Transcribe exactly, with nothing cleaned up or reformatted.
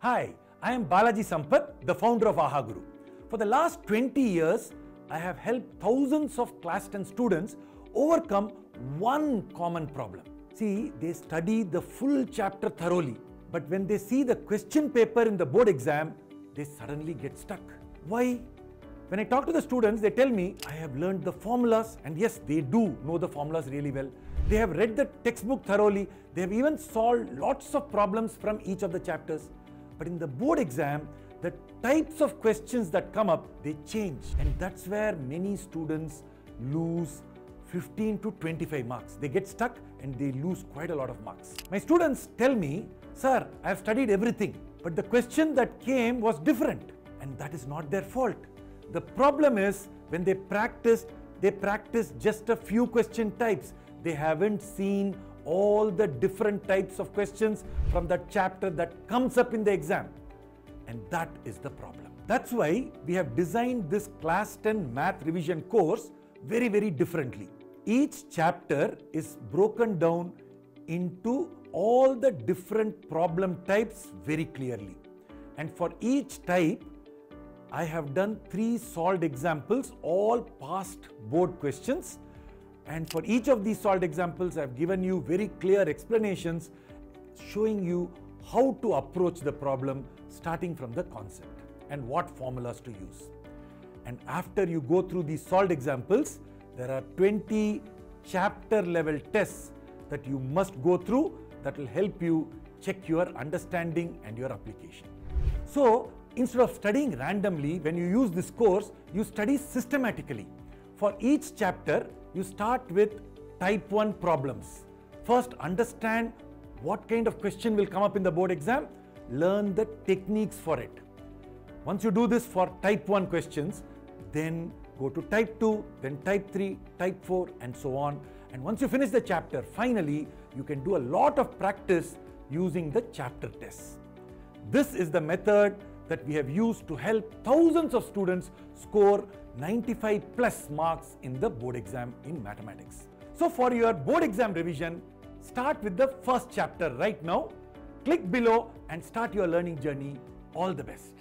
Hi, I am Balaji Sampath, the founder of AhaGuru. For the last twenty years, I have helped thousands of class ten students overcome one common problem. See, they study the full chapter thoroughly, but when they see the question paper in the board exam, they suddenly get stuck. Why? When I talk to the students, they tell me, I have learned the formulas, and yes, they do know the formulas really well. They have read the textbook thoroughly. They have even solved lots of problems from each of the chapters. But in the board exam, the types of questions that come up, they change. And that's where many students lose fifteen to twenty-five marks. They get stuck and they lose quite a lot of marks. My students tell me, sir, I have studied everything, but the question that came was different. And that is not their fault. The problem is, when they practiced, they practiced just a few question types. They haven't seen all the different types of questions from that chapter that comes up in the exam. And that is the problem. That's why we have designed this class ten math revision course very, very differently. Each chapter is broken down into all the different problem types very clearly. And for each type, I have done three solved examples, all past board questions. And for each of these solved examples, I have given you very clear explanations showing you how to approach the problem starting from the concept and what formulas to use. And after you go through these solved examples, there are twenty chapter level tests that you must go through that will help you check your understanding and your application. So, instead of studying randomly, when you use this course, you study systematically. For each chapter, you start with type one problems. First, understand what kind of question will come up in the board exam. Learn the techniques for it. Once you do this for type one questions, then go to type two, then type three, type four, and so on. And once you finish the chapter, finally, you can do a lot of practice using the chapter tests. This is the method that we have used to help thousands of students score ninety-five plus marks in the board exam in mathematics. So for your board exam revision, start with the first chapter right now. Click below and start your learning journey. All the best.